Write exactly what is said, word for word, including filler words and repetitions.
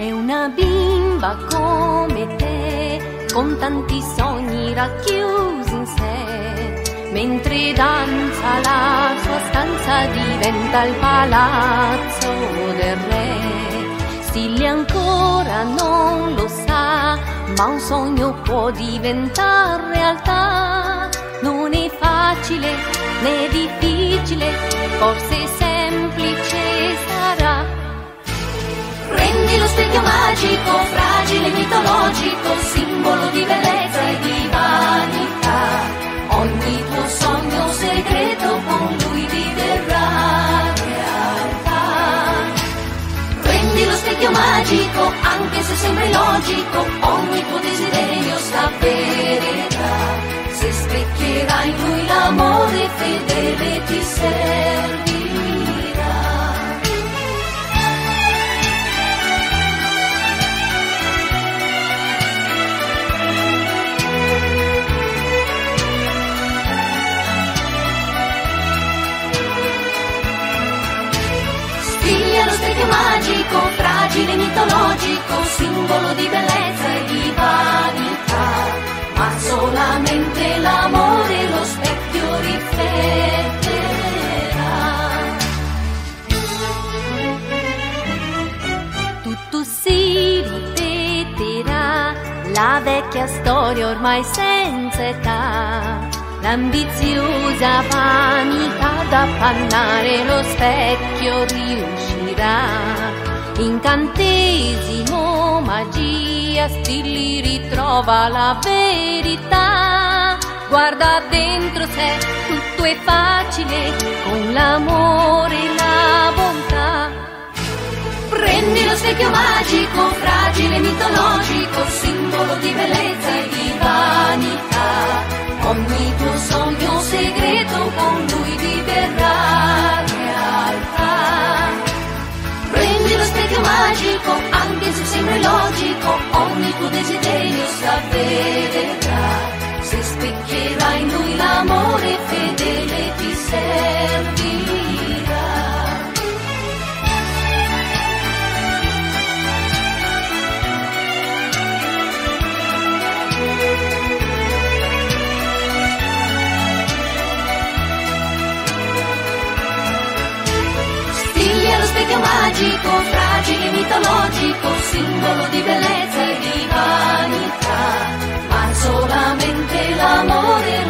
È una bimba come te, con tanti sogni racchiusi in sé. Mentre danza la sua stanza diventa il palazzo del re. Stille ancora non lo sa, ma un sogno può diventare realtà. Non è facile né difficile, forse semplice sarà. Prendi lo specchio magico, fragile e mitologico, simbolo di bellezza e di vanità. Ogni tuo sogno segreto con lui diverrà realtà. Prendi lo specchio magico, anche se sembra illogico, ogni tuo desiderio s'avvererà. Se specchierà in lui l'amore fedele ti servirà. Stiglia lo specchio magico, fragile e mitologico, simbolo di bellezza e di vanità. Ma solamente l'amore lo specchio rifletterà. Tutto si ripeterà, la vecchia storia ormai senza età. L'ambiziosa vanità ad affannare lo specchio riuscirà. Incantesimo, magia, Stilli ritrova la verità. Guarda dentro sé, tutto è facile, con l'amore e la bontà. Prendi lo specchio magico, fragile e mitologico, simbolo di bellezza e di vanità. Ogni tuo sogno segreto con lui diverrà realtà. Prendi lo specchio magico, anche se sembra illogico, ogni tuo desiderio s'avvererà. Se specchierà in lui l'amore fedele ti servirà. Specchio magico, fragile e mitologico, simbolo di bellezza e di vanità, ma solamente l'amore